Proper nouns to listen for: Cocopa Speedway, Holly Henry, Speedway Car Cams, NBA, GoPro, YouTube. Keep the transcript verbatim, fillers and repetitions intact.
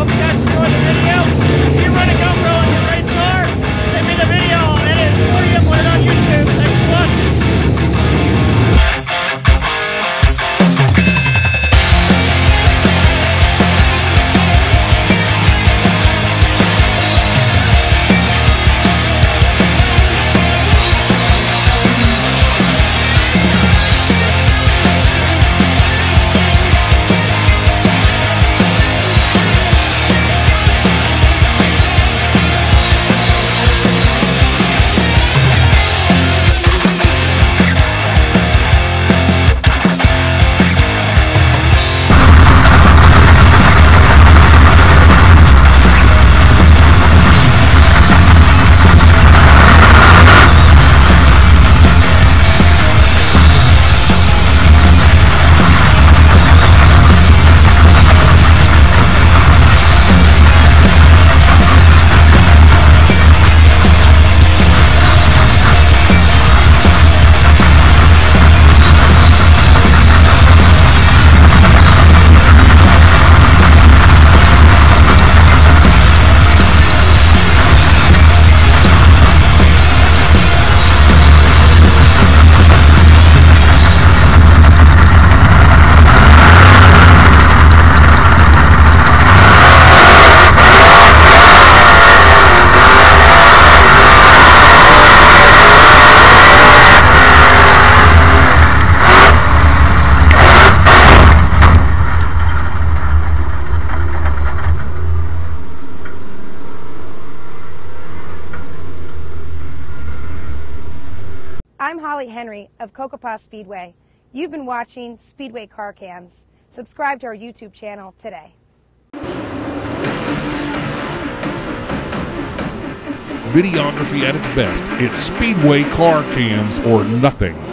hope you guys enjoyed the video. If you run a GoPro on your race car, send me the video. I'll edit it before you upload on YouTube. Thanks for watching. I'm Holly Henry of Cocopa Speedway. You've been watching Speedway Car Cams. Subscribe to our YouTube channel today. Videography at its best. It's Speedway Car Cams or nothing.